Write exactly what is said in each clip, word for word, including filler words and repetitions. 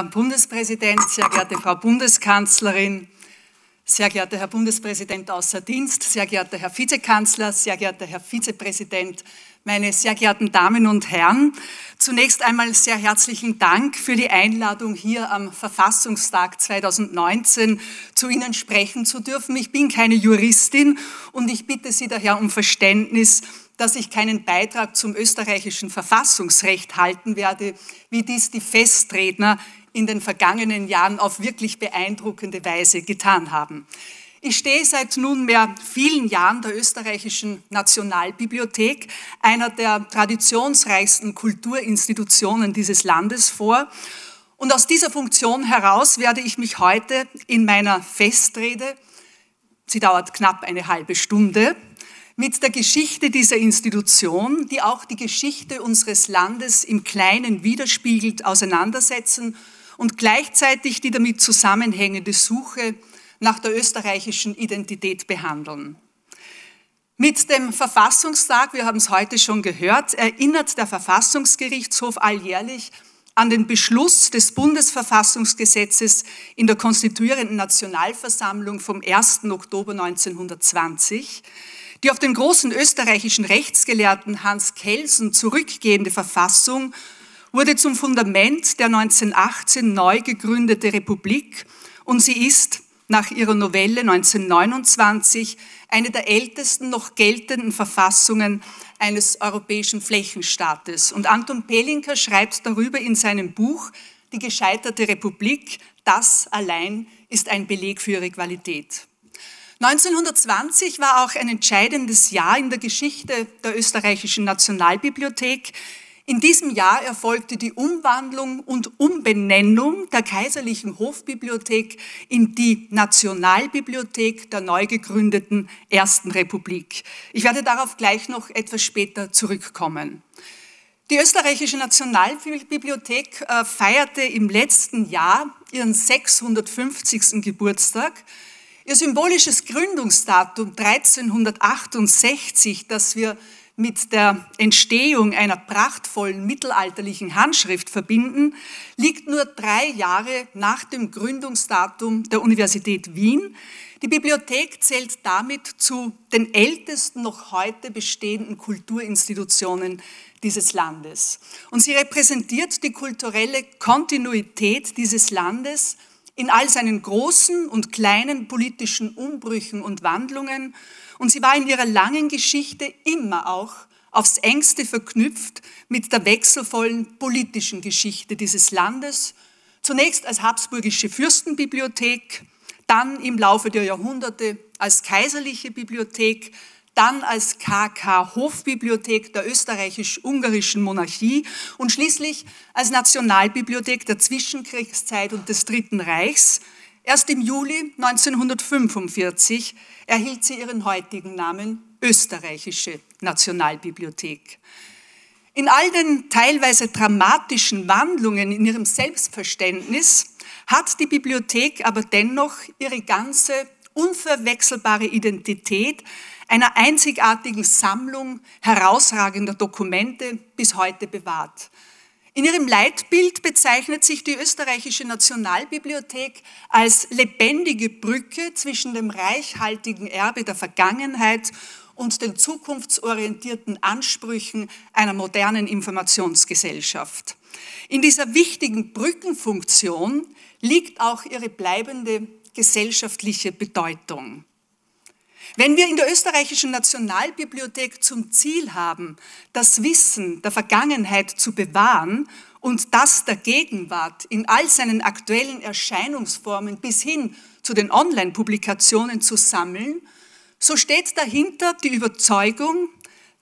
Herr Bundespräsident, sehr geehrte Frau Bundeskanzlerin, sehr geehrter Herr Bundespräsident außer Dienst, sehr geehrter Herr Vizekanzler, sehr geehrter Herr Vizepräsident, meine sehr geehrten Damen und Herren, zunächst einmal sehr herzlichen Dank für die Einladung, hier am Verfassungstag zweitausendneunzehn zu Ihnen sprechen zu dürfen. Ich bin keine Juristin und ich bitte Sie daher um Verständnis, dass ich keinen Beitrag zum österreichischen Verfassungsrecht halten werde, wie dies die Festredner in den vergangenen Jahren auf wirklich beeindruckende Weise getan haben. Ich stehe seit nunmehr vielen Jahren der Österreichischen Nationalbibliothek, einer der traditionsreichsten Kulturinstitutionen dieses Landes, vor. Und aus dieser Funktion heraus werde ich mich heute in meiner Festrede, sie dauert knapp eine halbe Stunde, mit der Geschichte dieser Institution, die auch die Geschichte unseres Landes im Kleinen widerspiegelt, auseinandersetzen und gleichzeitig die damit zusammenhängende Suche nach der österreichischen Identität behandeln. Mit dem Verfassungstag, wir haben es heute schon gehört, erinnert der Verfassungsgerichtshof alljährlich an den Beschluss des Bundes-Verfassungsgesetzes in der konstituierenden Nationalversammlung vom ersten Oktober neunzehnhundertzwanzig, die auf den großen österreichischen Rechtsgelehrten Hans Kelsen zurückgehende Verfassung wurde zum Fundament der neunzehnhundertachtzehn neu gegründete Republik und sie ist nach ihrer Novelle neunzehnhundertneunundzwanzig eine der ältesten noch geltenden Verfassungen eines europäischen Flächenstaates. Und Anton Pelinka schreibt darüber in seinem Buch »Die gescheiterte Republik«, das allein ist ein Beleg für ihre Qualität. neunzehnhundertzwanzig war auch ein entscheidendes Jahr in der Geschichte der Österreichischen Nationalbibliothek. In diesem Jahr erfolgte die Umwandlung und Umbenennung der Kaiserlichen Hofbibliothek in die Nationalbibliothek der neu gegründeten Ersten Republik. Ich werde darauf gleich noch etwas später zurückkommen. Die Österreichische Nationalbibliothek feierte im letzten Jahr ihren sechshundertfünfzigsten Geburtstag. Ihr symbolisches Gründungsdatum dreizehnhundertachtundsechzig, das wir mit der Entstehung einer prachtvollen mittelalterlichen Handschrift verbinden, liegt nur drei Jahre nach dem Gründungsdatum der Universität Wien. Die Bibliothek zählt damit zu den ältesten noch heute bestehenden Kulturinstitutionen dieses Landes. Und sie repräsentiert die kulturelle Kontinuität dieses Landes in all seinen großen und kleinen politischen Umbrüchen und Wandlungen, und sie war in ihrer langen Geschichte immer auch aufs Engste verknüpft mit der wechselvollen politischen Geschichte dieses Landes, zunächst als habsburgische Fürstenbibliothek, dann im Laufe der Jahrhunderte als kaiserliche Bibliothek, dann als K K-Hofbibliothek der österreichisch-ungarischen Monarchie und schließlich als Nationalbibliothek der Zwischenkriegszeit und des Dritten Reichs. Erst im Juli neunzehnhundertfünfundvierzig erhielt sie ihren heutigen Namen Österreichische Nationalbibliothek. In all den teilweise dramatischen Wandlungen in ihrem Selbstverständnis hat die Bibliothek aber dennoch ihre ganze unverwechselbare Identität einer einzigartigen Sammlung herausragender Dokumente bis heute bewahrt. In ihrem Leitbild bezeichnet sich die Österreichische Nationalbibliothek als lebendige Brücke zwischen dem reichhaltigen Erbe der Vergangenheit und den zukunftsorientierten Ansprüchen einer modernen Informationsgesellschaft. In dieser wichtigen Brückenfunktion liegt auch ihre bleibende gesellschaftliche Bedeutung. Wenn wir in der Österreichischen Nationalbibliothek zum Ziel haben, das Wissen der Vergangenheit zu bewahren und das der Gegenwart in all seinen aktuellen Erscheinungsformen bis hin zu den Online-Publikationen zu sammeln, so steht dahinter die Überzeugung,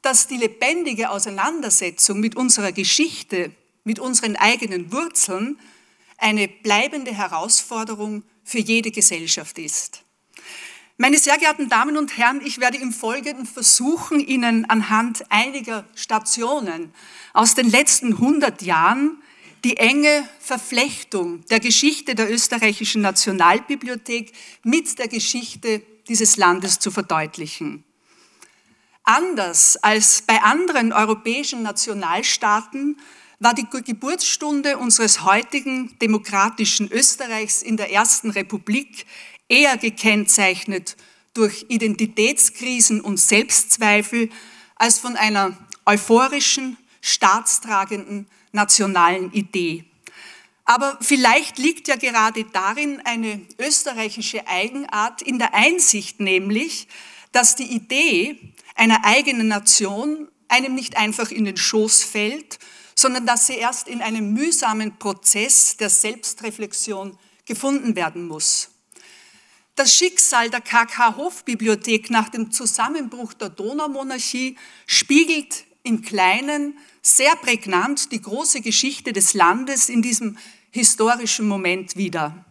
dass die lebendige Auseinandersetzung mit unserer Geschichte, mit unseren eigenen Wurzeln, eine bleibende Herausforderung für jede Gesellschaft ist. Meine sehr geehrten Damen und Herren, ich werde im Folgenden versuchen, Ihnen anhand einiger Stationen aus den letzten hundert Jahren die enge Verflechtung der Geschichte der Österreichischen Nationalbibliothek mit der Geschichte dieses Landes zu verdeutlichen. Anders als bei anderen europäischen Nationalstaaten war die Geburtsstunde unseres heutigen demokratischen Österreichs in der Ersten Republik eher gekennzeichnet durch Identitätskrisen und Selbstzweifel als von einer euphorischen, staatstragenden nationalen Idee. Aber vielleicht liegt ja gerade darin eine österreichische Eigenart in der Einsicht, nämlich, dass die Idee einer eigenen Nation einem nicht einfach in den Schoß fällt, sondern dass sie erst in einem mühsamen Prozess der Selbstreflexion gefunden werden muss. Das Schicksal der K K-Hofbibliothek nach dem Zusammenbruch der Donaumonarchie spiegelt im Kleinen sehr prägnant die große Geschichte des Landes in diesem historischen Moment wider.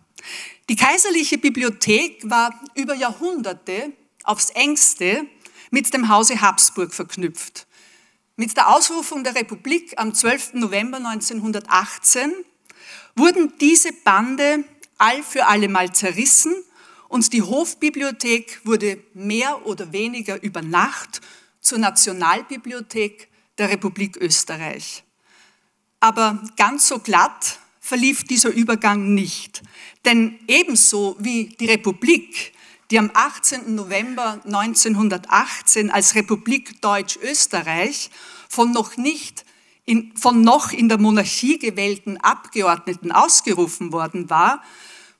Die Kaiserliche Bibliothek war über Jahrhunderte aufs Engste mit dem Hause Habsburg verknüpft. Mit der Ausrufung der Republik am zwölften November neunzehnhundertachtzehn wurden diese Bande all für allemal zerrissen und die Hofbibliothek wurde mehr oder weniger über Nacht zur Nationalbibliothek der Republik Österreich. Aber ganz so glatt verlief dieser Übergang nicht, denn ebenso wie die Republik, die am achtzehnten November neunzehnhundertachtzehn als Republik Deutsch-Österreich von noch nicht in, von noch in der Monarchie gewählten Abgeordneten ausgerufen worden war,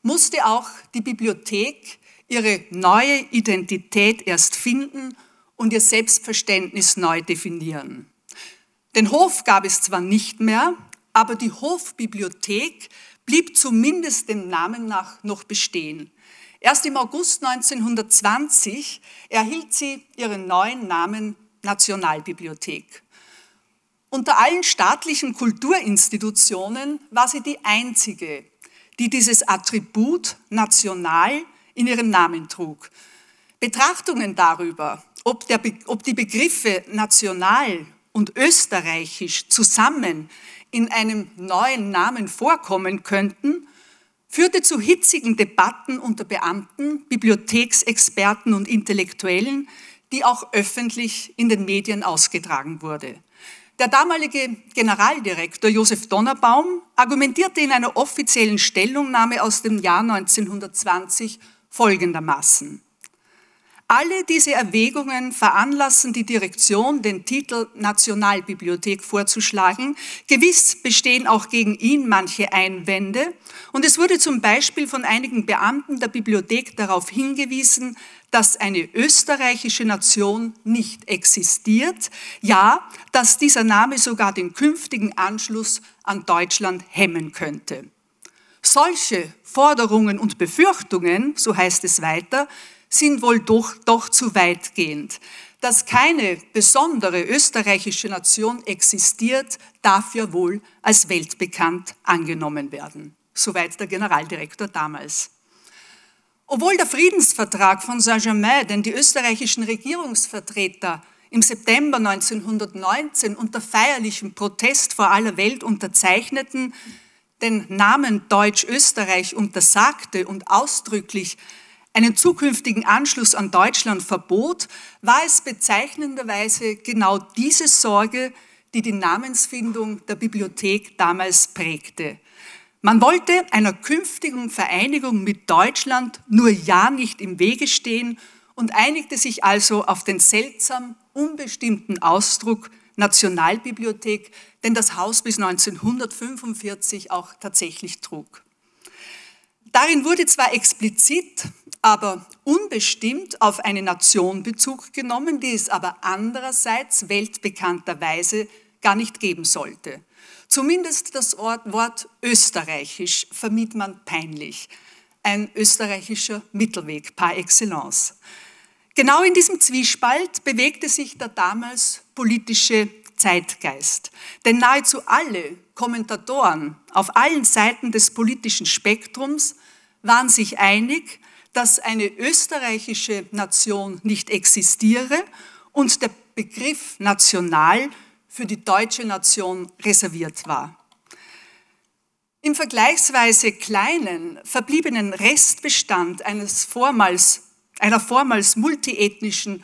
musste auch die Bibliothek ihre neue Identität erst finden und ihr Selbstverständnis neu definieren. Den Hof gab es zwar nicht mehr, aber die Hofbibliothek blieb zumindest dem Namen nach noch bestehen. Erst im August neunzehnhundertzwanzig erhielt sie ihren neuen Namen Nationalbibliothek. Unter allen staatlichen Kulturinstitutionen war sie die einzige, die dieses Attribut national in ihrem Namen trug. Betrachtungen darüber, ob, der Be- ob die Begriffe national und österreichisch zusammen in einem neuen Namen vorkommen könnten, führte zu hitzigen Debatten unter Beamten, Bibliotheksexperten und Intellektuellen, die auch öffentlich in den Medien ausgetragen wurde. Der damalige Generaldirektor Josef Donnerbaum argumentierte in einer offiziellen Stellungnahme aus dem Jahr neunzehnhundertzwanzig folgendermaßen: Alle diese Erwägungen veranlassen die Direktion, den Titel Nationalbibliothek vorzuschlagen. Gewiss bestehen auch gegen ihn manche Einwände. Und es wurde zum Beispiel von einigen Beamten der Bibliothek darauf hingewiesen, dass eine österreichische Nation nicht existiert. Ja, dass dieser Name sogar den künftigen Anschluss an Deutschland hemmen könnte. Solche Forderungen und Befürchtungen, so heißt es weiter, sind wohl doch, doch zu weitgehend. Dass keine besondere österreichische Nation existiert, darf ja wohl als weltbekannt angenommen werden. Soweit der Generaldirektor damals. Obwohl der Friedensvertrag von Saint-Germain, den die österreichischen Regierungsvertreter im September neunzehnhundertneunzehn unter feierlichem Protest vor aller Welt unterzeichneten, den Namen Deutsch-Österreich untersagte und ausdrücklich einen zukünftigen Anschluss an Deutschland verbot, war es bezeichnenderweise genau diese Sorge, die die Namensfindung der Bibliothek damals prägte. Man wollte einer künftigen Vereinigung mit Deutschland nur ja nicht im Wege stehen und einigte sich also auf den seltsam unbestimmten Ausdruck Nationalbibliothek, den das Haus bis neunzehnhundertfünfundvierzig auch tatsächlich trug. Darin wurde zwar explizit, aber unbestimmt auf eine Nation Bezug genommen, die es aber andererseits weltbekannterweise gar nicht geben sollte. Zumindest das Wort österreichisch vermied man peinlich. Ein österreichischer Mittelweg par excellence. Genau in diesem Zwiespalt bewegte sich der damals politische Zeitgeist. Denn nahezu alle Kommentatoren auf allen Seiten des politischen Spektrums waren sich einig, dass eine österreichische Nation nicht existiere und der Begriff national für die deutsche Nation reserviert war. Im vergleichsweise kleinen, verbliebenen Restbestand eines vormals, einer vormals multiethnischen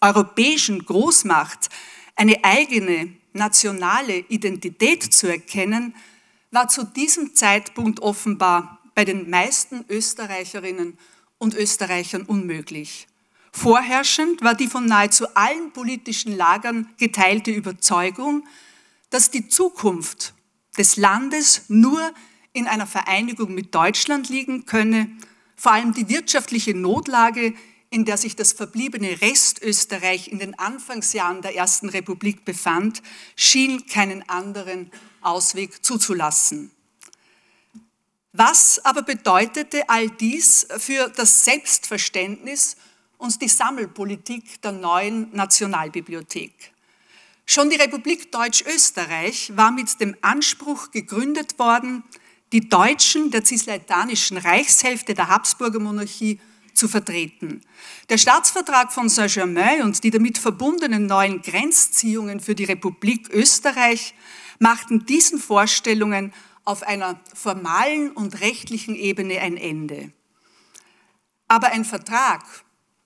europäischen Großmacht eine eigene, nationale Identität zu erkennen, war zu diesem Zeitpunkt offenbar bei den meisten Österreicherinnen und Österreichern unmöglich. Vorherrschend war die von nahezu allen politischen Lagern geteilte Überzeugung, dass die Zukunft des Landes nur in einer Vereinigung mit Deutschland liegen könne, vor allem die wirtschaftliche Notlage, in der sich das verbliebene Restösterreich in den Anfangsjahren der Ersten Republik befand, schien keinen anderen Ausweg zuzulassen. Was aber bedeutete all dies für das Selbstverständnis und die Sammelpolitik der neuen Nationalbibliothek? Schon die Republik Deutsch-Österreich war mit dem Anspruch gegründet worden, die Deutschen der cisleitanischen Reichshälfte der Habsburger Monarchie zu vertreten. Der Staatsvertrag von Saint-Germain und die damit verbundenen neuen Grenzziehungen für die Republik Österreich machten diesen Vorstellungen auf einer formalen und rechtlichen Ebene ein Ende. Aber ein Vertrag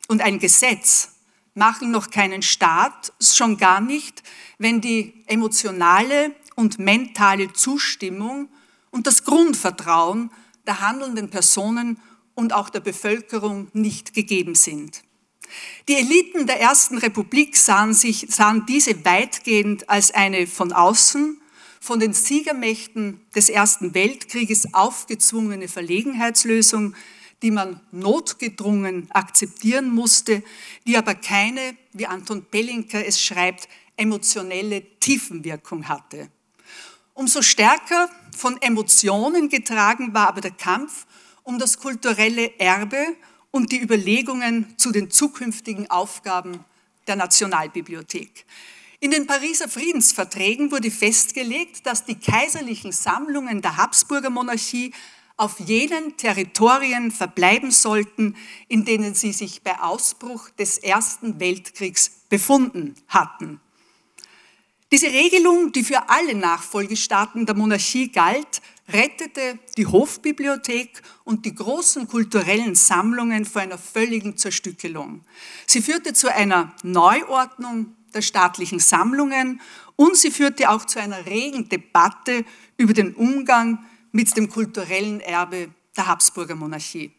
und ein Gesetz machen noch keinen Staat, schon gar nicht, wenn die emotionale und mentale Zustimmung und das Grundvertrauen der handelnden Personen und auch der Bevölkerung nicht gegeben sind. Die Eliten der Ersten Republik sahen, sich, sahen diese weitgehend als eine von außen, von den Siegermächten des Ersten Weltkrieges aufgezwungene Verlegenheitslösung, die man notgedrungen akzeptieren musste, die aber keine, wie Anton Pelinka es schreibt, emotionelle Tiefenwirkung hatte. Umso stärker von Emotionen getragen war aber der Kampf um das kulturelle Erbe und die Überlegungen zu den zukünftigen Aufgaben der Nationalbibliothek. In den Pariser Friedensverträgen wurde festgelegt, dass die kaiserlichen Sammlungen der Habsburger Monarchie auf jenen Territorien verbleiben sollten, in denen sie sich bei Ausbruch des Ersten Weltkriegs befunden hatten. Diese Regelung, die für alle Nachfolgestaaten der Monarchie galt, rettete die Hofbibliothek und die großen kulturellen Sammlungen vor einer völligen Zerstückelung. Sie führte zu einer Neuordnung der staatlichen Sammlungen und sie führte auch zu einer regen Debatte über den Umgang mit dem kulturellen Erbe der Habsburger Monarchie.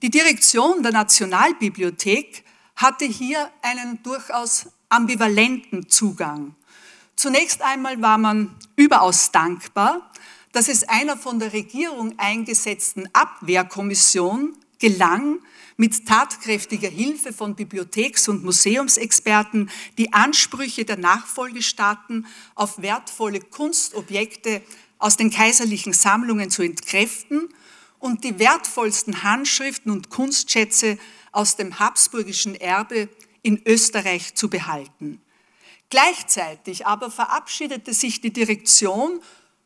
Die Direktion der Nationalbibliothek hatte hier einen durchaus ambivalenten Zugang. Zunächst einmal war man überaus dankbar, dass es einer von der Regierung eingesetzten Abwehrkommission gelang, mit tatkräftiger Hilfe von Bibliotheks- und Museumsexperten die Ansprüche der Nachfolgestaaten auf wertvolle Kunstobjekte aus den kaiserlichen Sammlungen zu entkräften und die wertvollsten Handschriften und Kunstschätze aus dem habsburgischen Erbe in Österreich zu behalten. Gleichzeitig aber verabschiedete sich die Direktion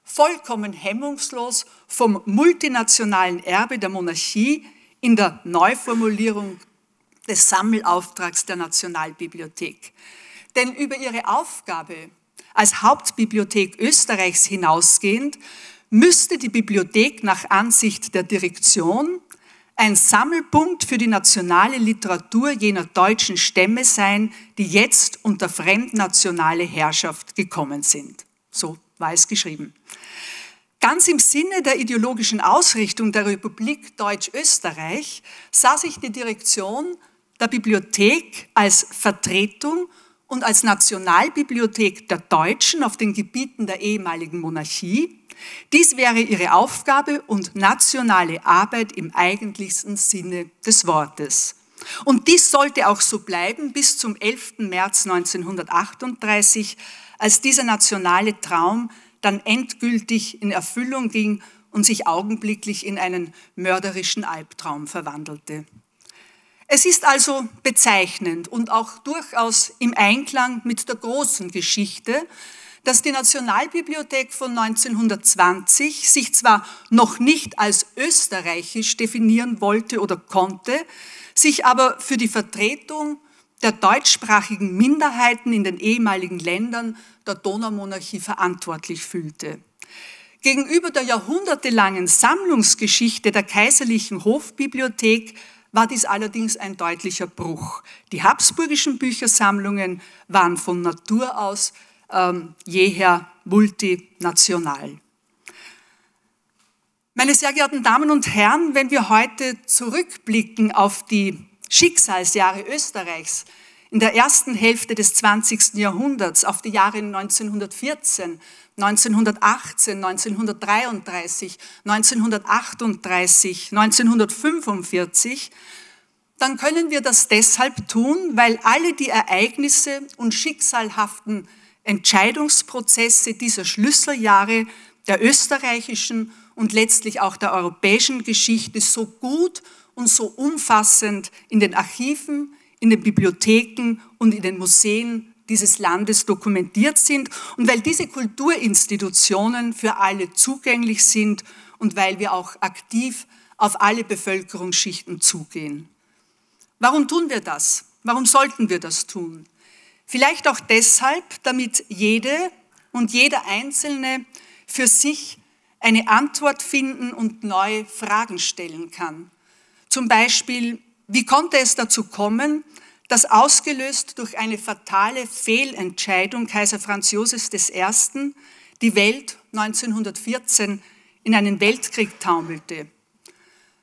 vollkommen hemmungslos vom multinationalen Erbe der Monarchie in der Neuformulierung des Sammelauftrags der Nationalbibliothek. Denn über ihre Aufgabe als Hauptbibliothek Österreichs hinausgehend müsste die Bibliothek nach Ansicht der Direktion ein Sammelpunkt für die nationale Literatur jener deutschen Stämme sein, die jetzt unter fremdnationale Herrschaft gekommen sind. So war es geschrieben. Ganz im Sinne der ideologischen Ausrichtung der Republik Deutsch-Österreich sah sich die Direktion der Bibliothek als Vertretung und als Nationalbibliothek der Deutschen auf den Gebieten der ehemaligen Monarchie. Dies wäre ihre Aufgabe und nationale Arbeit im eigentlichsten Sinne des Wortes. Und dies sollte auch so bleiben bis zum elften März neunzehnhundertachtunddreißig, als dieser nationale Traum dann endgültig in Erfüllung ging und sich augenblicklich in einen mörderischen Albtraum verwandelte. Es ist also bezeichnend und auch durchaus im Einklang mit der großen Geschichte, dass die Nationalbibliothek von neunzehnhundertzwanzig sich zwar noch nicht als österreichisch definieren wollte oder konnte, sich aber für die Vertretung der deutschsprachigen Minderheiten in den ehemaligen Ländern der Donaumonarchie verantwortlich fühlte. Gegenüber der jahrhundertelangen Sammlungsgeschichte der kaiserlichen Hofbibliothek war dies allerdings ein deutlicher Bruch. Die habsburgischen Büchersammlungen waren von Natur aus ähm, jeher multinational. Meine sehr geehrten Damen und Herren, wenn wir heute zurückblicken auf die Schicksalsjahre Österreichs in der ersten Hälfte des zwanzigsten Jahrhunderts, auf die Jahre neunzehnhundertvierzehn, neunzehnhundertachtzehn, neunzehnhundertdreiunddreißig, neunzehnhundertachtunddreißig, neunzehnhundertfünfundvierzig, dann können wir das deshalb tun, weil alle die Ereignisse und schicksalhaften Entscheidungsprozesse dieser Schlüsseljahre der österreichischen und letztlich auch der europäischen Geschichte so gut und so umfassend in den Archiven, in den Bibliotheken und in den Museen dieses Landes dokumentiert sind und weil diese Kulturinstitutionen für alle zugänglich sind und weil wir auch aktiv auf alle Bevölkerungsschichten zugehen. Warum tun wir das? Warum sollten wir das tun? Vielleicht auch deshalb, damit jede und jeder Einzelne für sich eine Antwort finden und neue Fragen stellen kann. Zum Beispiel, wie konnte es dazu kommen, dass ausgelöst durch eine fatale Fehlentscheidung Kaiser Franz Joseph I. die Welt neunzehnhundertvierzehn in einen Weltkrieg taumelte?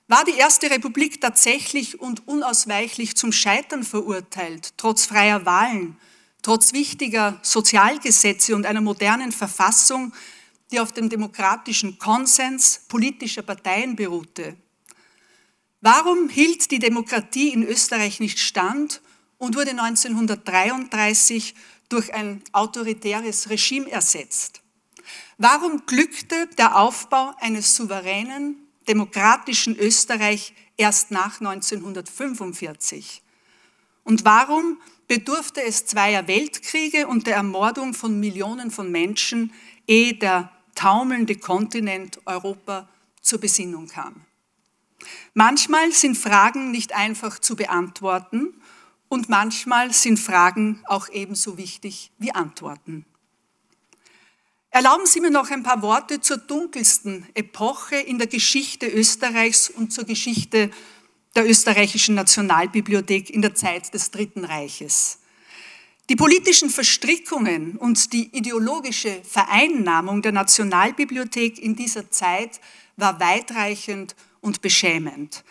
War die Erste Republik tatsächlich und unausweichlich zum Scheitern verurteilt, trotz freier Wahlen, trotz wichtiger Sozialgesetze und einer modernen Verfassung, die auf dem demokratischen Konsens politischer Parteien beruhte? Warum hielt die Demokratie in Österreich nicht stand und wurde neunzehnhundertdreiunddreißig durch ein autoritäres Regime ersetzt? Warum glückte der Aufbau eines souveränen, demokratischen Österreich erst nach neunzehnhundertfünfundvierzig? Und warum bedurfte es zweier Weltkriege und der Ermordung von Millionen von Menschen, ehe der taumelnde Kontinent Europa zur Besinnung kam? Manchmal sind Fragen nicht einfach zu beantworten und manchmal sind Fragen auch ebenso wichtig wie Antworten. Erlauben Sie mir noch ein paar Worte zur dunkelsten Epoche in der Geschichte Österreichs und zur Geschichte der Österreichischen Nationalbibliothek in der Zeit des Dritten Reiches. Die politischen Verstrickungen und die ideologische Vereinnahmung der Nationalbibliothek in dieser Zeit war weitreichend und beschämend.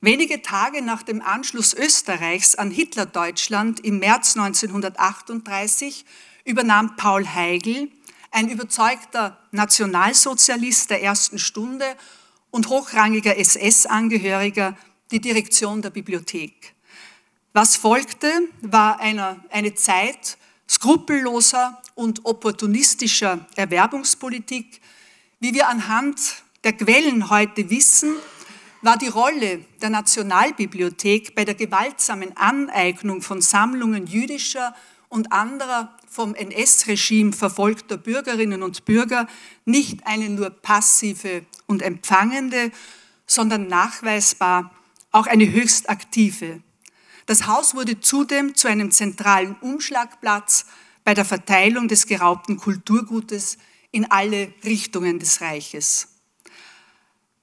Wenige Tage nach dem Anschluss Österreichs an Hitler-Deutschland im März neunzehnhundertachtunddreißig übernahm Paul Heigl, ein überzeugter Nationalsozialist der ersten Stunde und hochrangiger S S-Angehöriger, die Direktion der Bibliothek. Was folgte, war eine, eine Zeit skrupelloser und opportunistischer Erwerbungspolitik. Wie wir anhand der Quellen heute wissen, war die Rolle der Nationalbibliothek bei der gewaltsamen Aneignung von Sammlungen jüdischer und anderer vom N S-Regime verfolgter Bürgerinnen und Bürger nicht eine nur passive und empfangende, sondern nachweisbar auch eine höchst aktive. Das Haus wurde zudem zu einem zentralen Umschlagplatz bei der Verteilung des geraubten Kulturgutes in alle Richtungen des Reiches.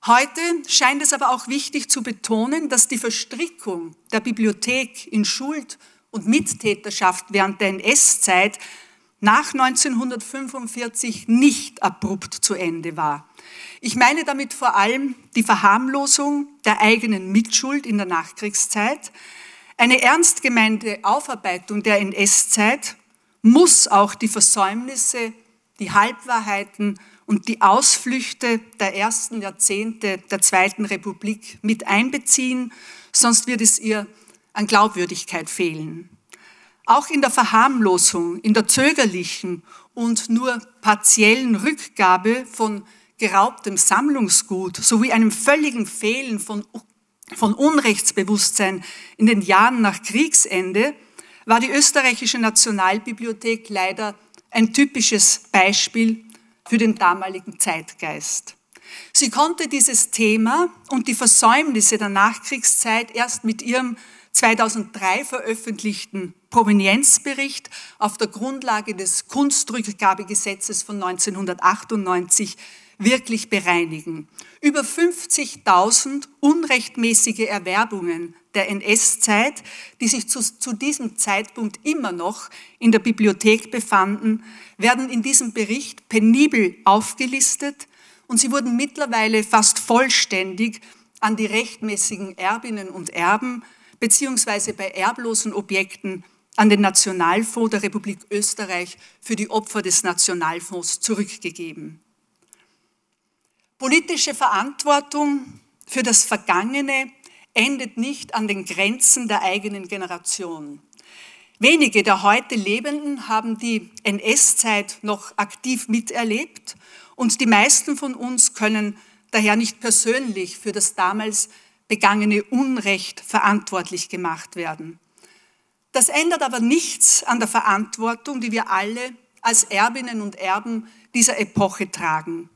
Heute scheint es aber auch wichtig zu betonen, dass die Verstrickung der Bibliothek in Schuld und Mittäterschaft während der N S-Zeit nach neunzehnhundertfünfundvierzig nicht abrupt zu Ende war. Ich meine damit vor allem die Verharmlosung der eigenen Mitschuld in der Nachkriegszeit. Eine ernst gemeinte Aufarbeitung der N S-Zeit muss auch die Versäumnisse, die Halbwahrheiten und die Ausflüchte der ersten Jahrzehnte der Zweiten Republik mit einbeziehen, sonst wird es ihr an Glaubwürdigkeit fehlen. Auch in der Verharmlosung, in der zögerlichen und nur partiellen Rückgabe von geraubtem Sammlungsgut sowie einem völligen Fehlen von, von Unrechtsbewusstsein in den Jahren nach Kriegsende war die Österreichische Nationalbibliothek leider ein typisches Beispiel für den damaligen Zeitgeist. Sie konnte dieses Thema und die Versäumnisse der Nachkriegszeit erst mit ihrem zweitausenddrei veröffentlichten Provenienzbericht auf der Grundlage des Kunstrückgabegesetzes von neunzehnhundertachtundneunzig wirklich bereinigen. Über fünfzigtausend unrechtmäßige Erwerbungen der N S-Zeit, die sich zu, zu diesem Zeitpunkt immer noch in der Bibliothek befanden, werden in diesem Bericht penibel aufgelistet und sie wurden mittlerweile fast vollständig an die rechtmäßigen Erbinnen und Erben beziehungsweise bei erblosen Objekten an den Nationalfonds der Republik Österreich für die Opfer des Nationalfonds zurückgegeben. Politische Verantwortung für das Vergangene endet nicht an den Grenzen der eigenen Generation. Wenige der heute Lebenden haben die N S-Zeit noch aktiv miterlebt und die meisten von uns können daher nicht persönlich für das damals begangene Unrecht verantwortlich gemacht werden. Das ändert aber nichts an der Verantwortung, die wir alle als Erbinnen und Erben dieser Epoche tragen.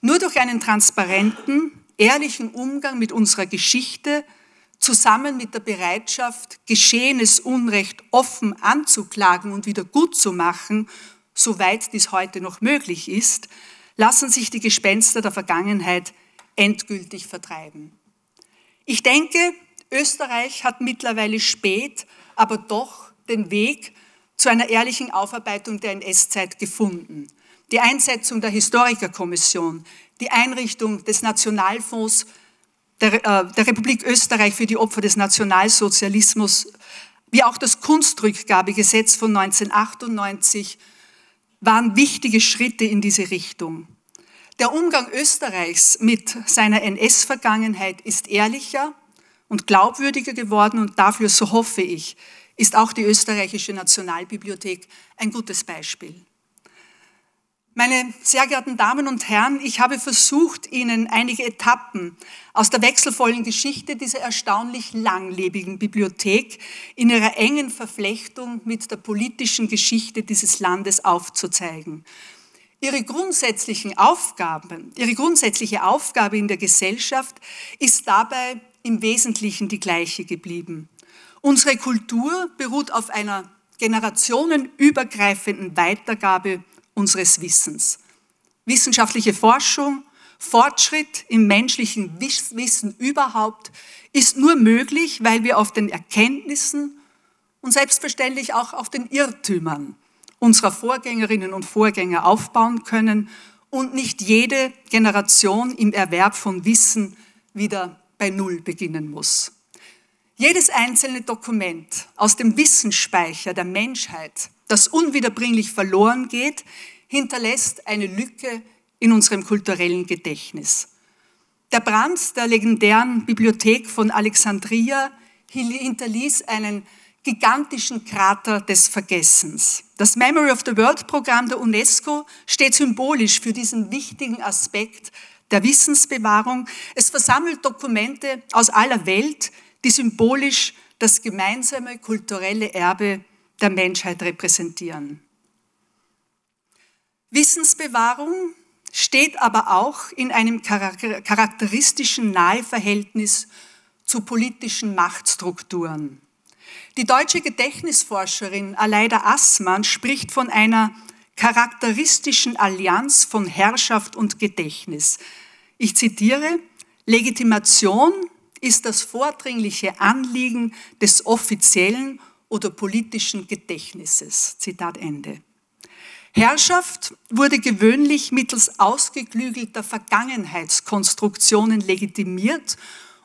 Nur durch einen transparenten, ehrlichen Umgang mit unserer Geschichte, zusammen mit der Bereitschaft, geschehenes Unrecht offen anzuklagen und wieder gutzumachen, soweit dies heute noch möglich ist, lassen sich die Gespenster der Vergangenheit endgültig vertreiben. Ich denke, Österreich hat mittlerweile spät, aber doch den Weg zu einer ehrlichen Aufarbeitung der N S-Zeit gefunden. Die Einsetzung der Historikerkommission, die Einrichtung des Nationalfonds der, äh, der Republik Österreich für die Opfer des Nationalsozialismus, wie auch das Kunstrückgabegesetz von neunzehnhundertachtundneunzig, waren wichtige Schritte in diese Richtung. Der Umgang Österreichs mit seiner N S-Vergangenheit ist ehrlicher und glaubwürdiger geworden und dafür, so hoffe ich, ist auch die Österreichische Nationalbibliothek ein gutes Beispiel. Meine sehr geehrten Damen und Herren, ich habe versucht, Ihnen einige Etappen aus der wechselvollen Geschichte dieser erstaunlich langlebigen Bibliothek in ihrer engen Verflechtung mit der politischen Geschichte dieses Landes aufzuzeigen. Ihre grundsätzlichen Aufgaben, ihre grundsätzliche Aufgabe in der Gesellschaft ist dabei im Wesentlichen die gleiche geblieben. Unsere Kultur beruht auf einer generationenübergreifenden Weitergabe unseres Wissens. Wissenschaftliche Forschung, Fortschritt im menschlichen Wissen überhaupt ist nur möglich, weil wir auf den Erkenntnissen und selbstverständlich auch auf den Irrtümern unserer Vorgängerinnen und Vorgänger aufbauen können und nicht jede Generation im Erwerb von Wissen wieder bei Null beginnen muss. Jedes einzelne Dokument aus dem Wissensspeicher der Menschheit, das unwiederbringlich verloren geht, hinterlässt eine Lücke in unserem kulturellen Gedächtnis. Der Brand der legendären Bibliothek von Alexandria hinterließ einen gigantischen Krater des Vergessens. Das Memory of the World-Programm der UNESCO steht symbolisch für diesen wichtigen Aspekt der Wissensbewahrung. Es versammelt Dokumente aus aller Welt, die symbolisch das gemeinsame kulturelle Erbe der Menschheit repräsentieren. Wissensbewahrung steht aber auch in einem charakteristischen Naheverhältnis zu politischen Machtstrukturen. Die deutsche Gedächtnisforscherin Aleida Assmann spricht von einer charakteristischen Allianz von Herrschaft und Gedächtnis. Ich zitiere: Legitimation ist das vordringliche Anliegen des offiziellen oder politischen Gedächtnisses. Zitat Ende. Herrschaft wurde gewöhnlich mittels ausgeklügelter Vergangenheitskonstruktionen legitimiert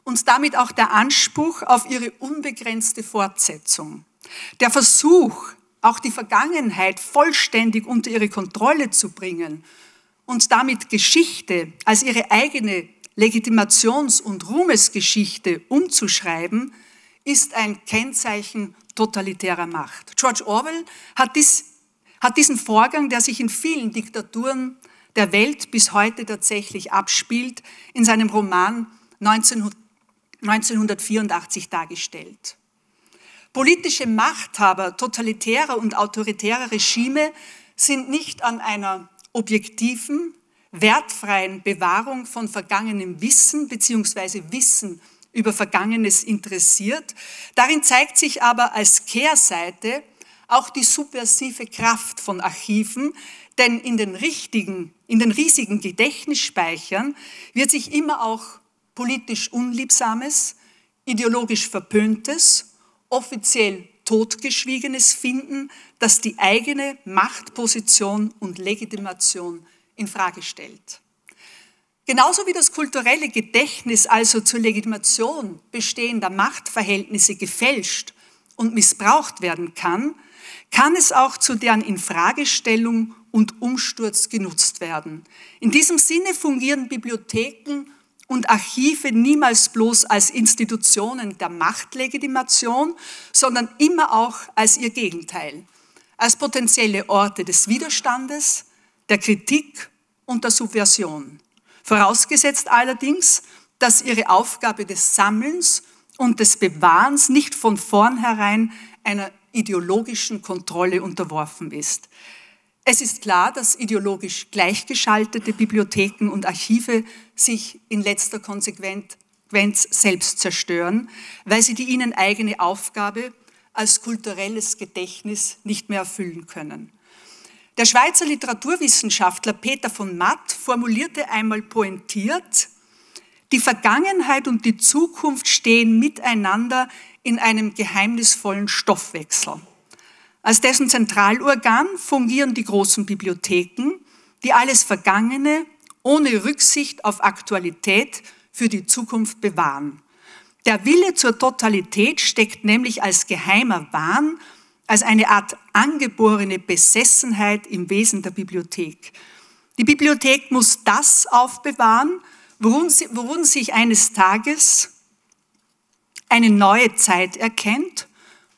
und damit auch der Anspruch auf ihre unbegrenzte Fortsetzung. Der Versuch, auch die Vergangenheit vollständig unter ihre Kontrolle zu bringen und damit Geschichte als ihre eigene Legitimations- und Ruhmesgeschichte umzuschreiben, ist ein Kennzeichen totalitärer Macht. George Orwell hat, dies, hat diesen Vorgang, der sich in vielen Diktaturen der Welt bis heute tatsächlich abspielt, in seinem Roman neunzehnhundertvierundachtzig dargestellt. Politische Machthaber totalitärer und autoritärer Regime sind nicht an einer objektiven, wertfreien Bewahrung von vergangenem Wissen bzw. Wissen über Vergangenes interessiert. Darin zeigt sich aber als Kehrseite auch die subversive Kraft von Archiven, Denn in den, richtigen, in den riesigen Gedächtnisspeichern wird sich immer auch politisch Unliebsames, ideologisch Verpöntes, offiziell Totgeschwiegenes finden, das die eigene Machtposition und Legitimation infrage stellt. Genauso wie das kulturelle Gedächtnis also zur Legitimation bestehender Machtverhältnisse gefälscht und missbraucht werden kann, kann es auch zu deren Infragestellung und Umsturz genutzt werden. In diesem Sinne fungieren Bibliotheken und Archive niemals bloß als Institutionen der Machtlegitimation, sondern immer auch als ihr Gegenteil, als potenzielle Orte des Widerstandes, der Kritik und der Subversion. Vorausgesetzt allerdings, dass ihre Aufgabe des Sammelns und des Bewahrens nicht von vornherein einer ideologischen Kontrolle unterworfen ist. Es ist klar, dass ideologisch gleichgeschaltete Bibliotheken und Archive sich in letzter Konsequenz selbst zerstören, weil sie die ihnen eigene Aufgabe als kulturelles Gedächtnis nicht mehr erfüllen können. Der Schweizer Literaturwissenschaftler Peter von Matt formulierte einmal pointiert: Die Vergangenheit und die Zukunft stehen miteinander in einem geheimnisvollen Stoffwechsel. Als dessen Zentralorgan fungieren die großen Bibliotheken, die alles Vergangene ohne Rücksicht auf Aktualität für die Zukunft bewahren. Der Wille zur Totalität steckt nämlich als geheimer Wahn, als eine Art angeborene Besessenheit im Wesen der Bibliothek. Die Bibliothek muss das aufbewahren, worun, sie, worun sich eines Tages eine neue Zeit erkennt,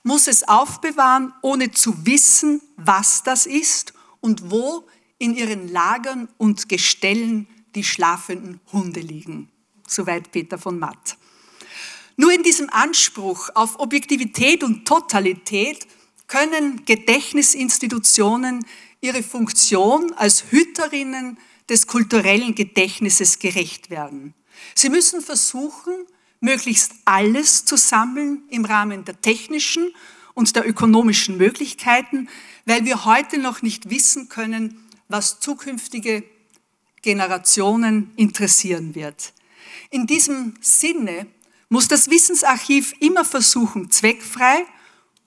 muss es aufbewahren, ohne zu wissen, was das ist und wo in ihren Lagern und Gestellen die schlafenden Hunde liegen. Soweit Peter von Matt. Nur in diesem Anspruch auf Objektivität und Totalität können Gedächtnisinstitutionen ihre Funktion als Hüterinnen des kulturellen Gedächtnisses gerecht werden. Sie müssen versuchen, möglichst alles zu sammeln im Rahmen der technischen und der ökonomischen Möglichkeiten, weil wir heute noch nicht wissen können, was zukünftige Generationen interessieren wird. In diesem Sinne muss das Wissensarchiv immer versuchen, zweckfrei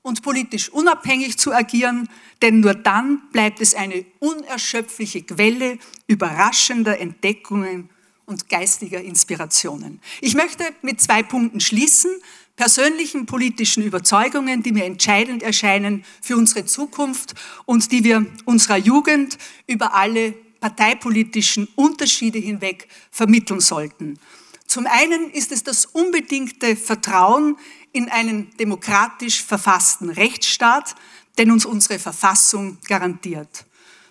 und politisch unabhängig zu agieren, denn nur dann bleibt es eine unerschöpfliche Quelle überraschender Entdeckungen und geistiger Inspirationen. Ich möchte mit zwei Punkten schließen: persönlichen politischen Überzeugungen, die mir entscheidend erscheinen für unsere Zukunft und die wir unserer Jugend über alle parteipolitischen Unterschiede hinweg vermitteln sollten. Zum einen ist es das unbedingte Vertrauen in einen demokratisch verfassten Rechtsstaat, den uns unsere Verfassung garantiert.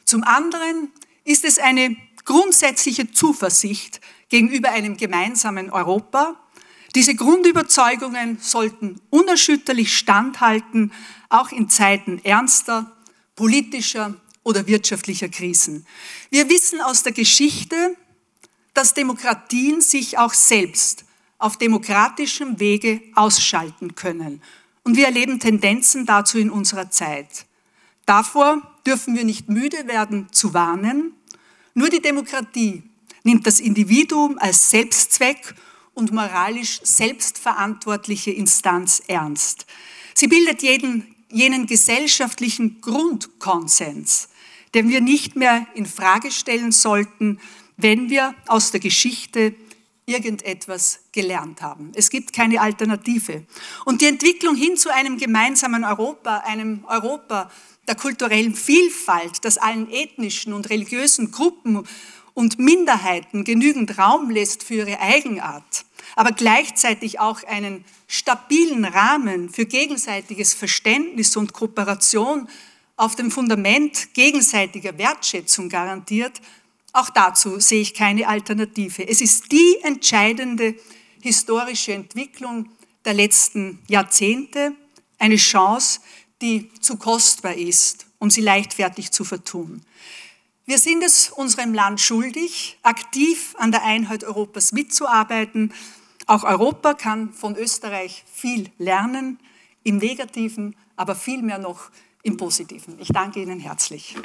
Zum anderen ist es eine grundsätzliche Zuversicht gegenüber einem gemeinsamen Europa. Diese Grundüberzeugungen sollten unerschütterlich standhalten, auch in Zeiten ernster, politischer oder wirtschaftlicher Krisen. Wir wissen aus der Geschichte, dass Demokratien sich auch selbst auf demokratischem Wege ausschalten können. Und wir erleben Tendenzen dazu in unserer Zeit. Davor dürfen wir nicht müde werden zu warnen. Nur die Demokratie nimmt das Individuum als Selbstzweck und moralisch selbstverantwortliche Instanz ernst. Sie bildet jeden, jenen gesellschaftlichen Grundkonsens, den wir nicht mehr in Frage stellen sollten, wenn wir aus der Geschichte irgendetwas gelernt haben. Es gibt keine Alternative. Und die Entwicklung hin zu einem gemeinsamen Europa, einem Europa der kulturellen Vielfalt, das allen ethnischen und religiösen Gruppen und Minderheiten genügend Raum lässt für ihre Eigenart, aber gleichzeitig auch einen stabilen Rahmen für gegenseitiges Verständnis und Kooperation auf dem Fundament gegenseitiger Wertschätzung garantiert, auch dazu sehe ich keine Alternative. Es ist die entscheidende historische Entwicklung der letzten Jahrzehnte, eine Chance, die zu kostbar ist, um sie leichtfertig zu vertun. Wir sind es unserem Land schuldig, aktiv an der Einheit Europas mitzuarbeiten. Auch Europa kann von Österreich viel lernen, im Negativen, aber viel mehr noch im Positiven. Ich danke Ihnen herzlich.